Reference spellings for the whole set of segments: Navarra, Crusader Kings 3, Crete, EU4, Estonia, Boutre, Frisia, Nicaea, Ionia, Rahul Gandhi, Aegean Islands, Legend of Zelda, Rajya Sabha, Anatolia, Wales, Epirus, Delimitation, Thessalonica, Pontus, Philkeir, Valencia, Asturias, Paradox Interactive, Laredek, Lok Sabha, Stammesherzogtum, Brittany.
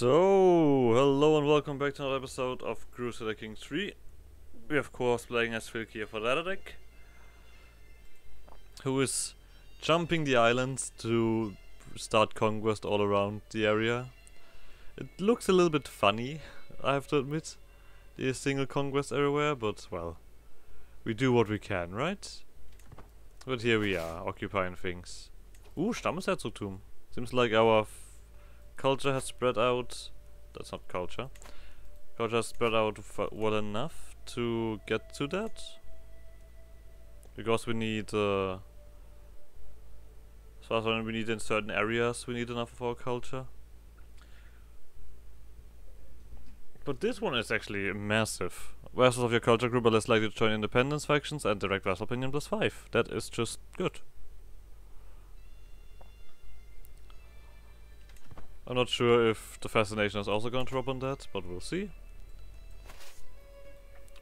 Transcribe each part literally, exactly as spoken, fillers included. So, hello and welcome back to another episode of Crusader Kings three. We're of course playing as Philkeir for Laredek, who is jumping the islands to start conquest all around the area. It looks a little bit funny, I have to admit, the single conquest everywhere, but well, we do what we can, right? But here we are, occupying things. Ooh, Stammesherzogtum. Seems like our culture has spread out. That's not culture. Culture has spread out f well enough to get to that. Because we need, uh, as far as I know, we need in certain areas, we need enough of our culture. But this one is actually massive. Vassals of your culture group are less likely to join independence factions and direct vassal opinion plus five. That is just good. I'm not sure if the fascination is also going to drop on that, but we'll see.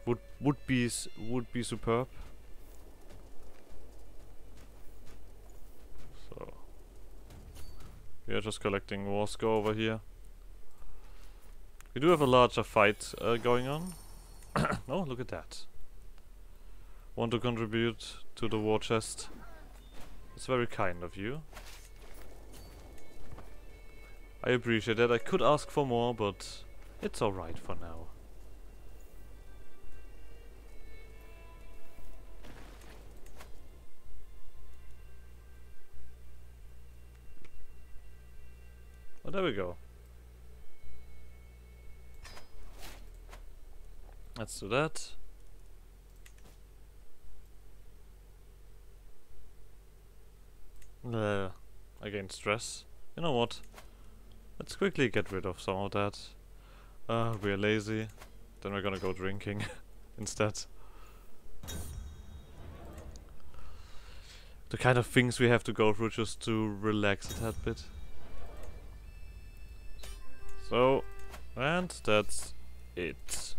Would would be would be superb. So we are just collecting war score over here. We do have a larger fight uh, going on. Oh, look at that! Want to contribute to the war chest? It's very kind of you. I appreciate that. I could ask for more, but it's alright for now. Oh, there we go. Let's do that. Uh, again, stress. You know what? Let's quickly get rid of some of that. Uh, we're lazy. Then we're gonna go drinking instead. The kind of things we have to go through just to relax a tad bit. So, and that's it.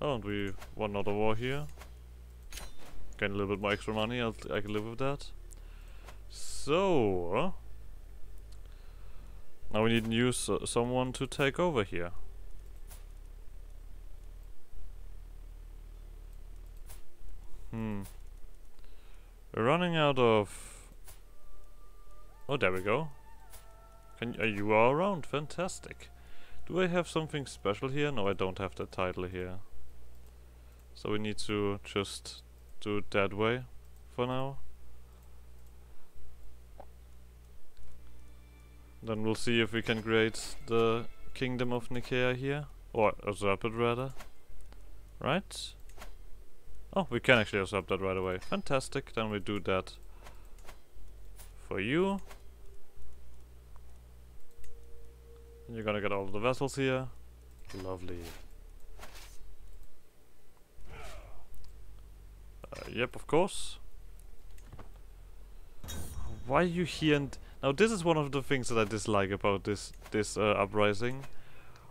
Oh, and we won another war here. Gain a little bit more extra money, I'll, I can live with that. So, uh, now we need new s someone to take over here. Hmm. We're running out of... Oh, there we go. Can y uh, you are around, fantastic. Do I have something special here? No, I don't have the title here. So we need to just do it that way for now. Then we'll see if we can create the Kingdom of Nicaea here. Or usurp it rather. Right? Oh, we can actually usurp that right away. Fantastic, then we do that for you. And you're gonna get all the vessels here. Lovely. Uh, yep, of course. Why are you here and... Now this is one of the things that I dislike about this this uh, uprising.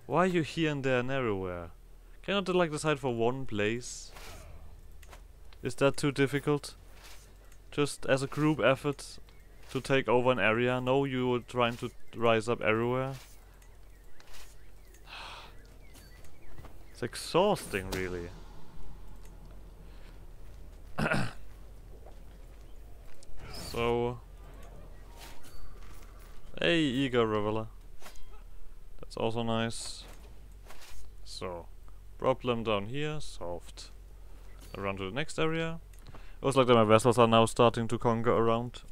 Why are you here and there and everywhere? Cannot they like decide for one place? Is that too difficult? Just as a group effort to take over an area? No, you were trying to rise up everywhere. It's exhausting, really. So. Hey, Ego Reveler. That's also nice. So, problem down here, solved. Around to the next area. It looks like that my vessels are now starting to conquer around.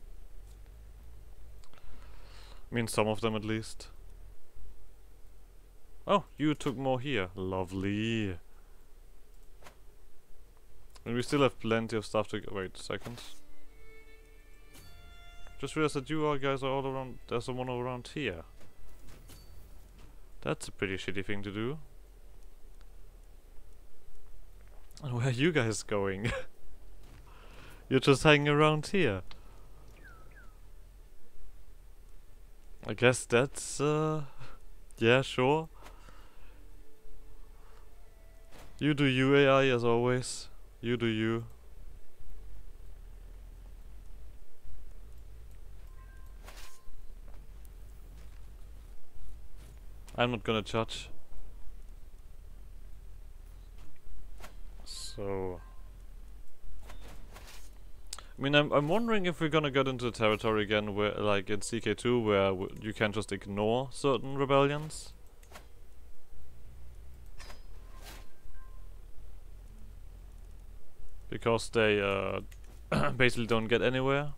I mean, some of them at least. Oh, you took more here. Lovely. And we still have plenty of stuff to... G wait a second. Just realized that you are guys are all around. There's someone around here. That's a pretty shitty thing to do. And where are you guys going? You're just hanging around here. I guess that's uh yeah, sure. You do you, A I, as always. You do you. I'm not gonna judge. So... I mean, I'm, I'm wondering if we're gonna get into the territory again, where, like in C K two, where w you can just ignore certain rebellions. Because they uh, basically don't get anywhere.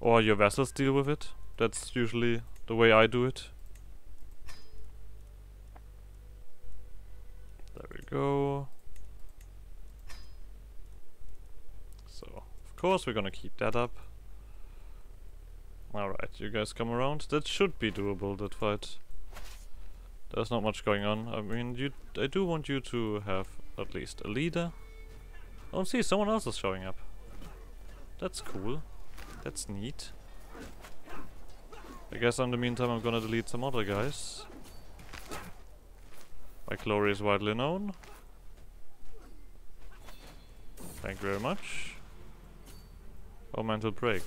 Or your vassals deal with it. That's usually the way I do it. There we go. So, of course we're gonna keep that up. Alright, you guys come around. That should be doable, that fight. There's not much going on. I mean, you, I do want you to have at least a leader. Oh, see, someone else is showing up. That's cool. That's neat. I guess in the meantime I'm gonna delete some other guys. My glory is widely known. Thank you very much. Oh, mental break.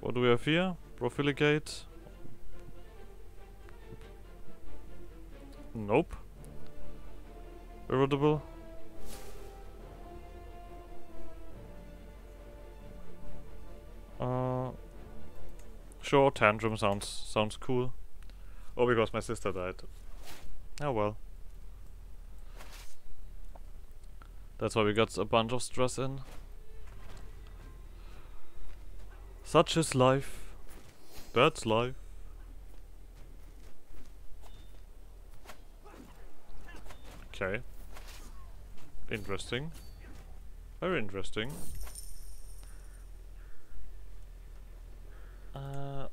What do we have here? Profligate. Nope. Irritable. Uh, sure, tantrum sounds sounds cool. Oh, because my sister died. Oh well. That's why we got a bunch of stress in. Such is life. That's life. Okay. Interesting. Very interesting. Uh,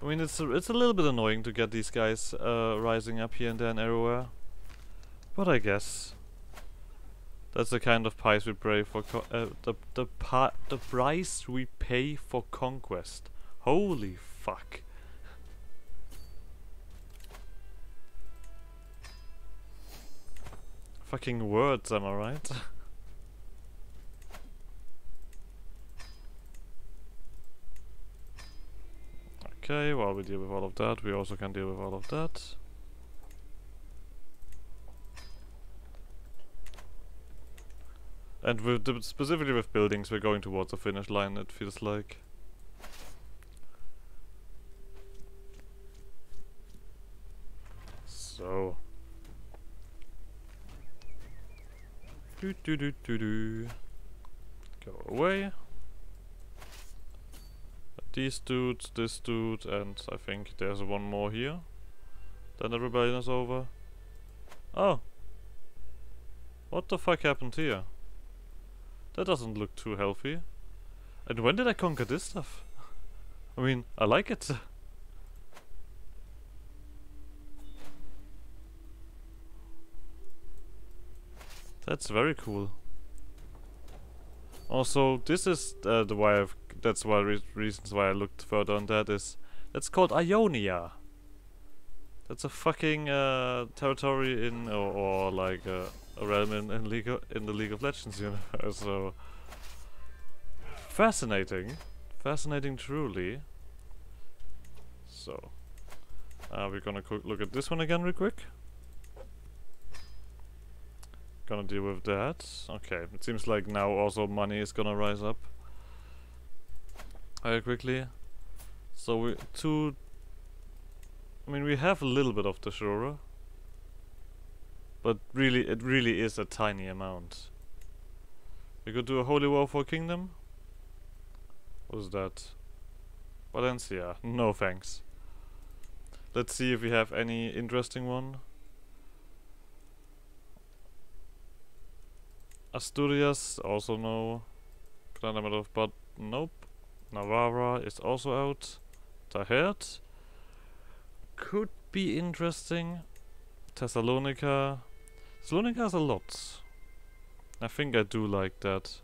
I mean, it's a, it's a little bit annoying to get these guys uh, rising up here and there and everywhere. But I guess that's the kind of price we pay for co uh, the the pa the price we pay for conquest. Holy fuck! Fucking words, am I right? Okay, while we deal with all of that, we also can deal with all of that. And with the, specifically with buildings, we're going towards the finish line, it feels like. So... Do do do do do. Go away. These dudes, this dude, and I think there's one more here. Then the rebellion is over. Oh. What the fuck happened here? That doesn't look too healthy. And when did I conquer this stuff? I mean, I like it. That's very cool. Also, this is uh, the why I've, that's why re reasons why I looked further on that is that's called Ionia. That's a fucking uh, territory in or, or like a, a realm in in, League of, in the League of Legends universe. So fascinating, fascinating truly. So uh, we're gonna look at this one again real quick. Gonna deal with that. Okay, it seems like now also money is gonna rise up very quickly. So we two. I mean, we have a little bit of the Shura, but really, it really is a tiny amount. We could do a holy war for kingdom. What is that? Valencia. No thanks. Let's see if we have any interesting one. Asturias, also no. Granamid of but nope. Navarra is also out. Tahert could be interesting. Thessalonica. Thessalonica has a lot. I think I do like that.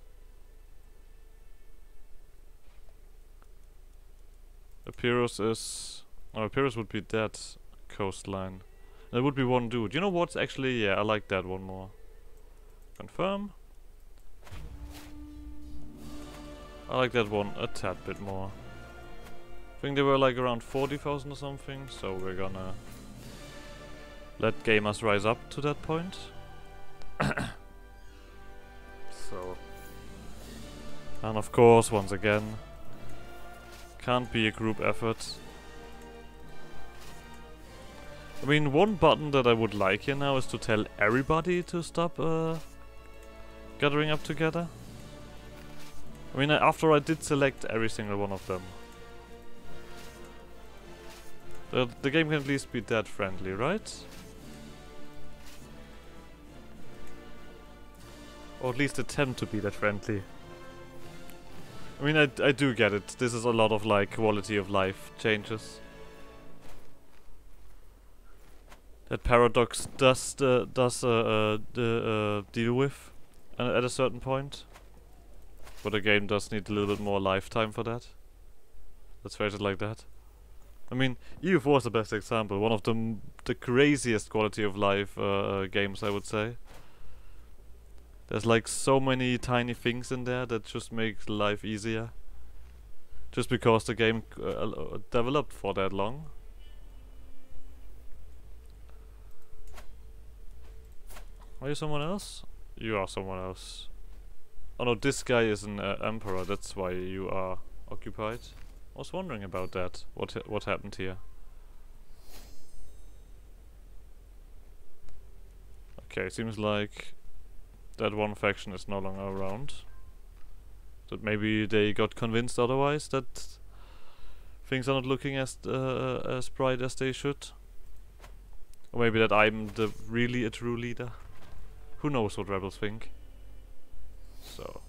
Epirus is. Oh, Epirus would be that coastline. That would be one dude. You know what? Actually, yeah, I like that one more. Confirm. I like that one a tad bit more. I think they were like around forty thousand or something, so we're gonna let gamers rise up to that point. So, and of course, once again, can't be a group effort. I mean, one button that I would like here now is to tell everybody to stop uh, gathering up together. I mean, after I did select every single one of them. The, the game can at least be that friendly, right? Or at least attempt to be that friendly. I mean, I, I do get it. This is a lot of, like, quality of life changes that Paradox does uh, does uh, uh, uh, deal with at a certain point. But the game does need a little bit more lifetime for that. Let's phrase it like that. I mean, E U four is the best example. One of the, m the craziest quality of life uh, uh, games, I would say. There's like so many tiny things in there that just make life easier. Just because the game uh, developed for that long. Are you someone else? You are someone else. Oh no, this guy is an uh, emperor, that's why you are occupied. I was wondering about that, what ha what happened here. Okay, seems like that one faction is no longer around. That maybe they got convinced otherwise, that things are not looking as uh, as bright as they should. Or maybe that I'm the really a true leader. Who knows what rebels think. So,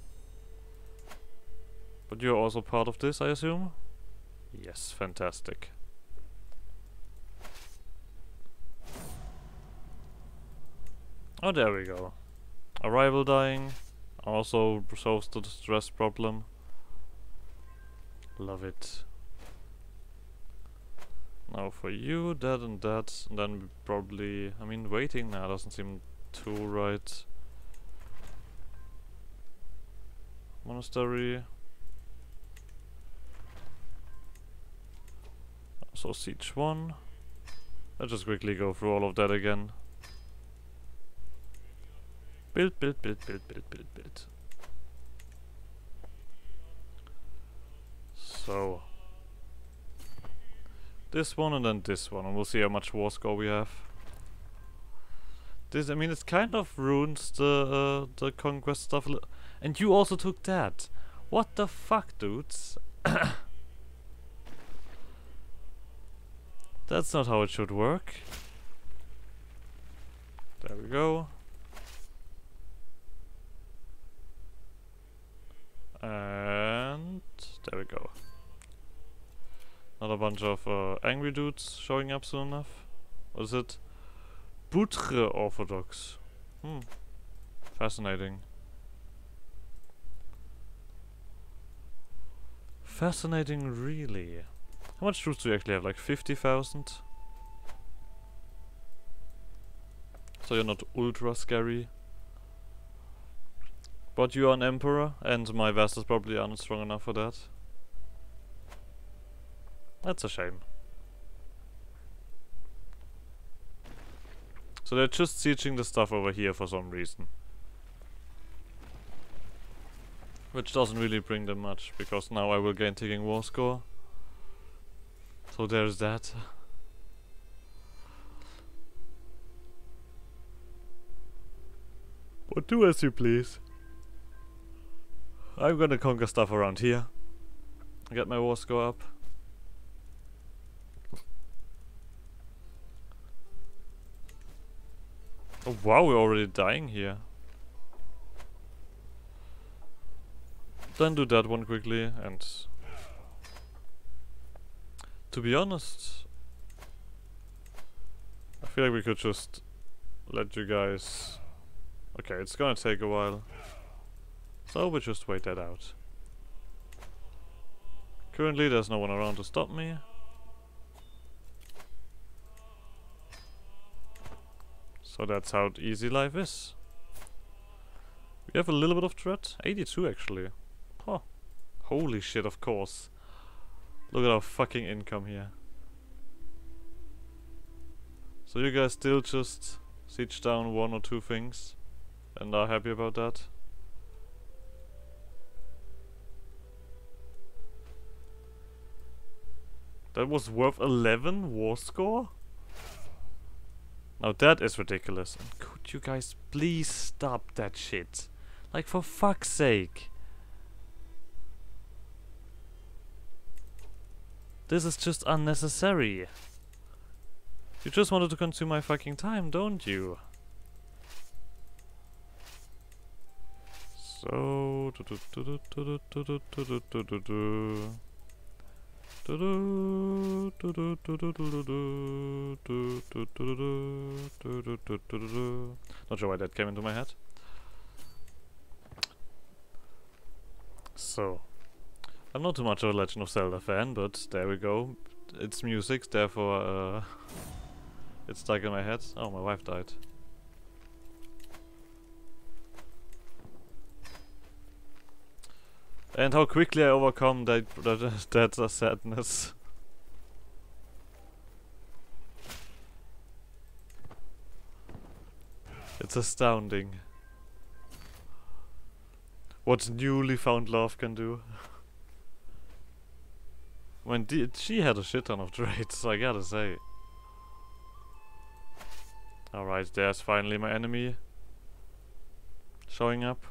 but you're also part of this, I assume? Yes, fantastic. Oh, there we go. Arrival dying also resolves the stress problem. Love it. Now for you, that and that, and then probably... I mean, waiting now doesn't seem too right. Monastery. So siege one. Let's just quickly go through all of that again. Build, build, build, build, build, build, build. So. This one and then this one, and we'll see how much war score we have. This, I mean, it kind of ruins the, uh, the conquest stuff. And you also took that. What the fuck, dudes? That's not how it should work. There we go. And there we go. Not a bunch of uh, angry dudes showing up soon enough. What is it? Boutre Orthodox. Hmm. Fascinating. Fascinating, really. How much troops do you actually have? Like fifty thousand? So you're not ultra scary. But you are an emperor, and my vassals probably aren't strong enough for that. That's a shame. So they're just sieging the stuff over here for some reason. Which doesn't really bring them much, because now I will gain taking war score. So there's that. But do as you please. I'm gonna conquer stuff around here. Get my war score up. Oh wow, we're already dying here. Then do that one quickly, and to be honest, I feel like we could just let you guys... Okay, it's gonna take a while, so we'll just wait that out. Currently there's no one around to stop me. So that's how easy life is. We have a little bit of threat, eighty-two actually. Huh. Holy shit, of course. Look at our fucking income here. So you guys still just siege down one or two things and are happy about that? That was worth eleven war score? Now that is ridiculous. And could you guys please stop that shit? Like, for fuck's sake. This is just unnecessary. You just wanted to consume my fucking time, don't you? So... Not sure why that came into my head. So... I'm not too much of a Legend of Zelda fan, but there we go. It's music, therefore uh, it's stuck in my head. Oh, my wife died. And how quickly I overcome that, that, that's a sadness. It's astounding. What newly found love can do. When did she had a shit ton of traits, I gotta say. Alright, there's finally my enemy showing up.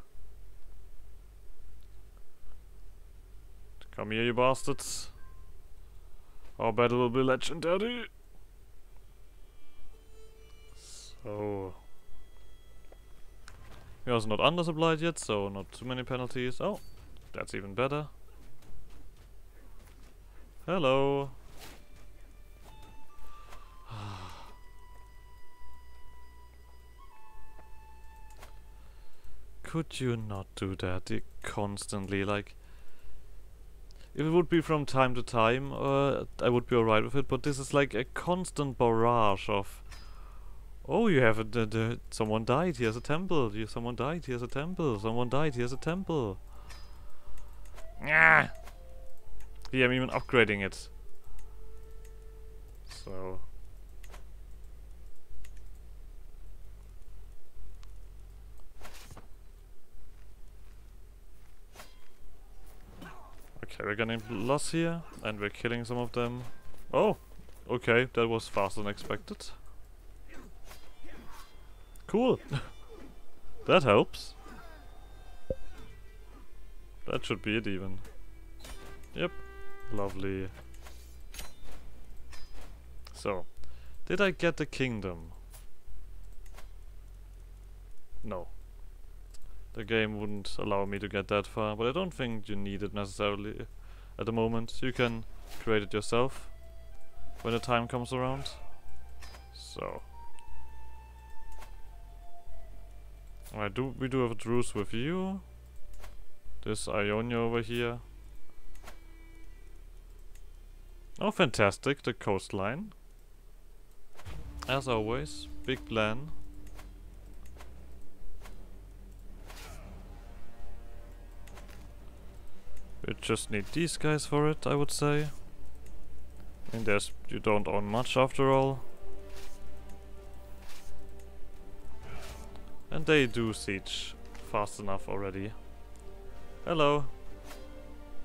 Come here, you bastards. Our battle will be legendary. So we're also not undersupplied yet, so not too many penalties. Oh, that's even better. Hello. Could you not do that constantly? Like, if it would be from time to time, uh, I would be alright with it. But this is like a constant barrage of, oh, you have a d d someone died. Here's a temple. You someone died. Here's a temple. Someone died. Here's a temple. Ah. Yeah, I'm even upgrading it. So. Okay, we're getting loss here, and we're killing some of them. Oh! Okay, that was faster than expected. Cool! That helps. That should be it even. Yep. Lovely. So, did I get the kingdom? No. The game wouldn't allow me to get that far, but I don't think you need it necessarily at the moment. You can create it yourself when the time comes around. So. Alright, do, we do have a truce with you. This Ionia over here. Oh, fantastic, the coastline. As always, big plan. We just need these guys for it, I would say. And there's, you don't own much after all. And they do siege fast enough already. Hello.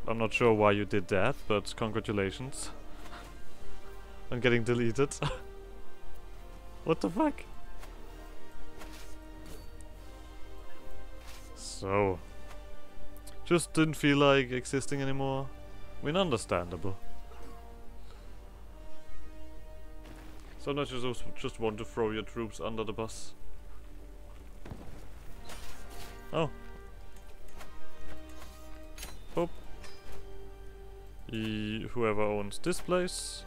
I'm not sure why you did that, but congratulations. I'm getting deleted. What the fuck? So. Just didn't feel like existing anymore. I mean, understandable. Sometimes you just want to throw your troops under the bus. Oh. Boop. E whoever owns this place.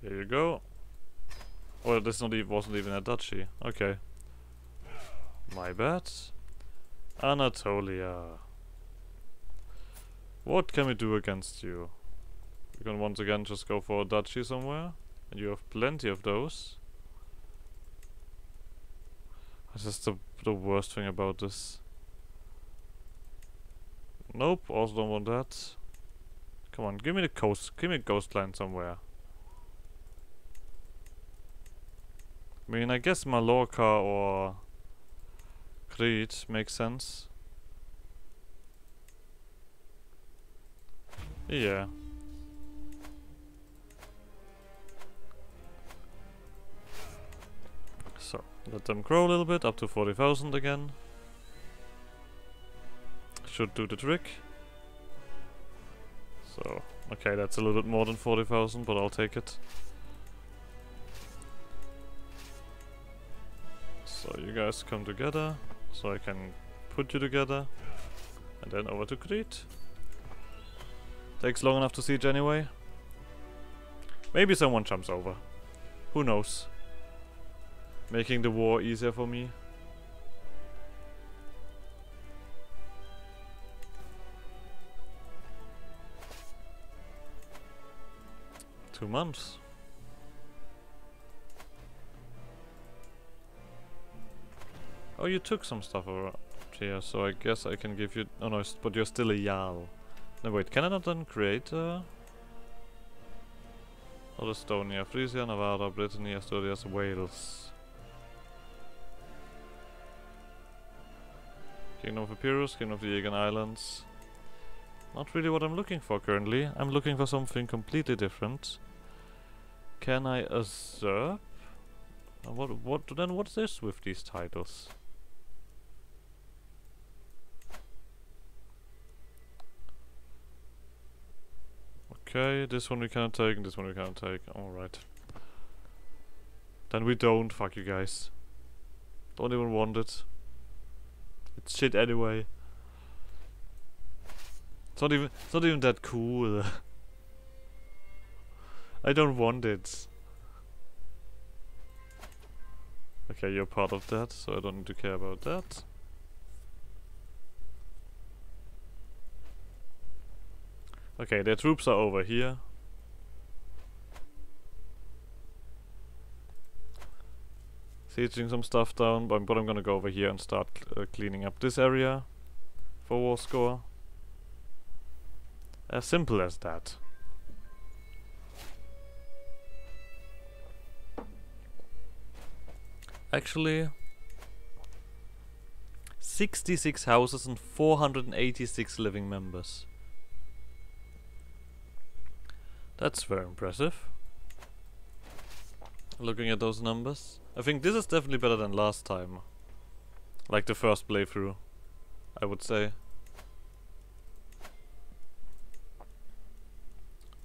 Here you go. Oh, this not e wasn't even a duchy. Okay. My bad. Anatolia. What can we do against you? We can once again just go for a duchy somewhere. And you have plenty of those. This is the, the worst thing about this. Nope, also don't want that. Come on, give me the coast. Give me a coastline somewhere. I mean, I guess Mallorca or Crete makes sense. Yeah. So, let them grow a little bit, up to forty thousand again. Should do the trick. So, okay, that's a little bit more than forty thousand, but I'll take it. So you guys come together, so I can put you together. And then over to Crete. Takes long enough to siege anyway. Maybe someone jumps over. Who knows? Making the war easier for me. Two months. Oh, you took some stuff over here, so I guess I can give you... Oh no, but you're still a Jarl. No, wait, can I not then create uh, not Estonia, Frisia, Navarra, Brittany, Asturias, Wales. Kingdom of Epirus, Kingdom of the Aegean Islands. Not really what I'm looking for currently. I'm looking for something completely different. Can I usurp? Uh, what, what, then what's this with these titles? Okay, this one we can't take, and this one we can't take. Alright. Then we don't, fuck you guys. Don't even want it. It's shit anyway. It's not even, it's not even that cool. I don't want it. Okay, you're part of that, so I don't need to care about that. Okay, their troops are over here. Sieging some stuff down, but I'm, but I'm gonna go over here and start cl uh, cleaning up this area for war score. As simple as that. Actually, sixty-six houses and four hundred eighty-six living members. That's very impressive. Looking at those numbers. I think this is definitely better than last time. Like the first playthrough, I would say.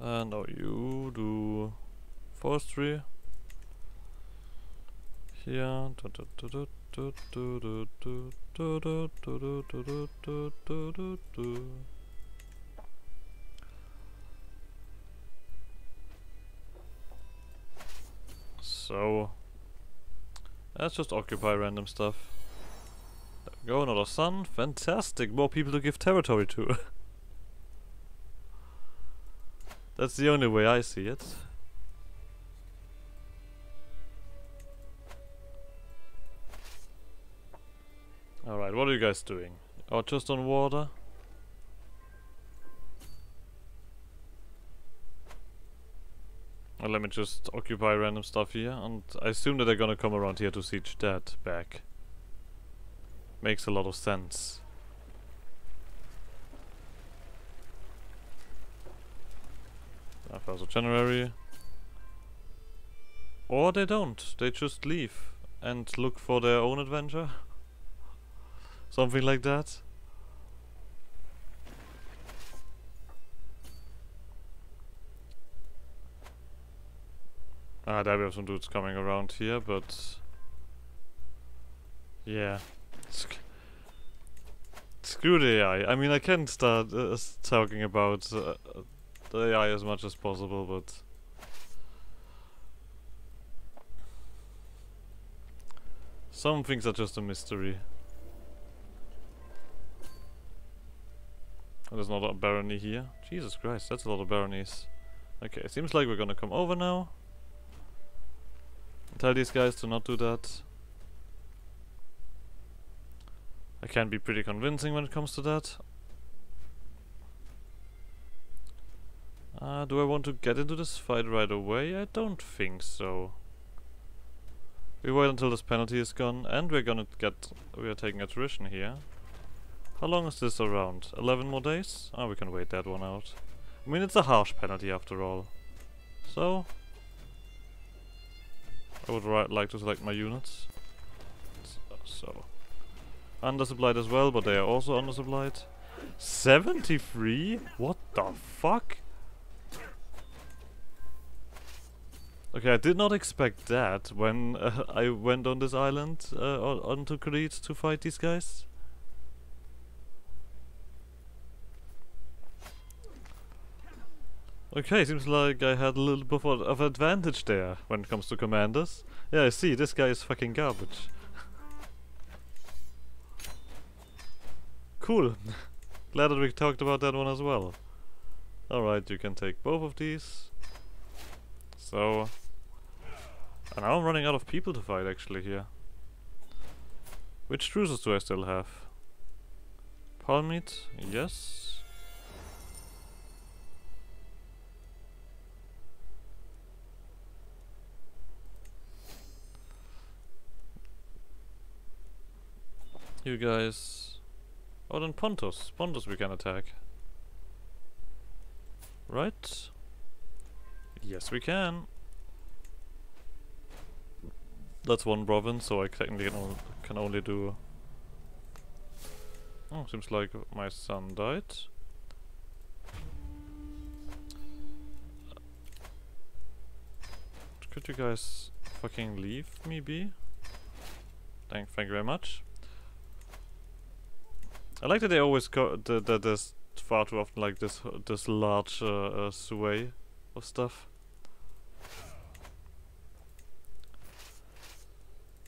Uh, no, you do forestry. Here. So, let's just occupy random stuff. There we go, another sun. Fantastic, more people to give territory to. That's the only way I see it. Alright, what are you guys doing? Oh, just on water? Let me just occupy random stuff here, and I assume that they're gonna come around here to siege that back. Makes a lot of sense. first of January. Or they don't, they just leave and look for their own adventure. Something like that. Ah, there we have some dudes coming around here, but... Yeah. Sc Screw the A I. I mean, I can start uh, talking about uh, the A I as much as possible, but... Some things are just a mystery. Oh, there's another barony here. Jesus Christ, that's a lot of baronies. Okay, it seems like we're gonna come over now. Tell these guys to not do that. I can be pretty convincing when it comes to that. Uh, do I want to get into this fight right away? I don't think so. We wait until this penalty is gone, and we're gonna get... we are taking attrition here. How long is this around? eleven more days? Ah, oh, we can wait that one out. I mean, it's a harsh penalty after all. So... I would right like to select my units. So... undersupplied as well, but they are also undersupplied. seventy-three? What the fuck? Okay, I did not expect that when uh, I went on this island, uh, onto Crete to fight these guys. Okay, seems like I had a little bit of advantage there when it comes to commanders. Yeah, I see, this guy is fucking garbage. Cool. Glad that we talked about that one as well. Alright, you can take both of these. So... and now I'm running out of people to fight actually here. Which truces do I still have? Palm meat? Yes. You guys... oh, then Pontus. Pontus we can attack. Right? Yes, we can. That's one province, so I technically can only do... oh, seems like my son died. Could you guys fucking leave me be? Thank, thank you very much. I like that they always go... that, that there's far too often like this, this large uh, uh, sway of stuff.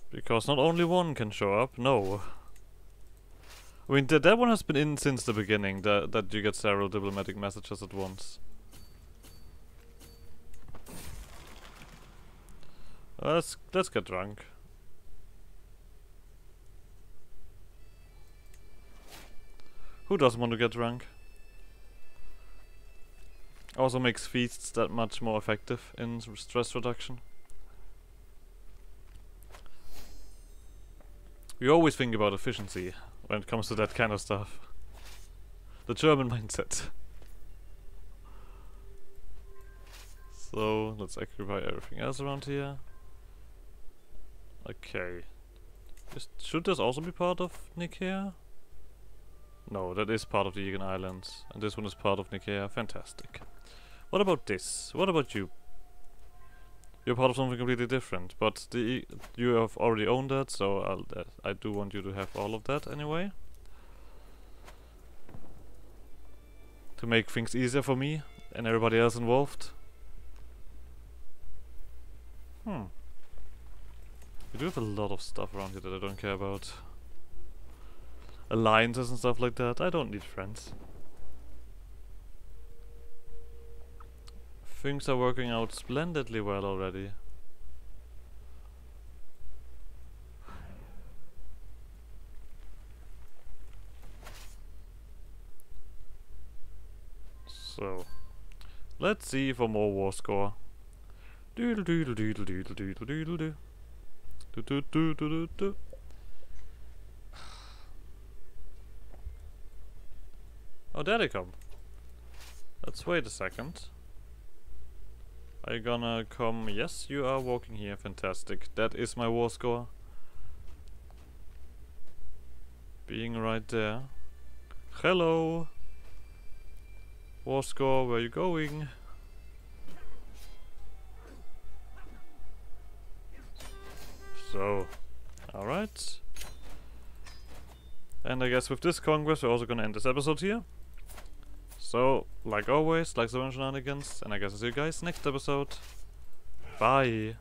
Because not only one can show up, no. I mean, th that one has been in since the beginning, th that you get several diplomatic messages at once. Uh, let's, let's get drunk. Who doesn't want to get drunk? Also makes feasts that much more effective in stress reduction. We always think about efficiency when it comes to that kind of stuff. The German mindset. So, let's occupy everything else around here. Okay. Is, should this also be part of Nicaea? No, that is part of the Aegean Islands. And this one is part of Nicaea. Fantastic. What about this? What about you? You're part of something completely different, but the you have already owned that, so I'll, uh, I do want you to have all of that anyway. To make things easier for me and everybody else involved. Hmm. We do have a lot of stuff around here that I don't care about. Alliances and stuff like that. I don't need friends. Things are working out splendidly well already. So, let's see for more war score. Doodle doodle doodle doodle doodle doodle do. Do do do do do do. Oh, there they come. Let's wait a second. Are you gonna come? Yes, you are walking here. Fantastic. That is my war score. Being right there. Hello! War score, where are you going? So, alright. And I guess with this conquest we're also gonna end this episode here. So, like always, like the shenanigans, and I guess I'll see you guys next episode. Bye!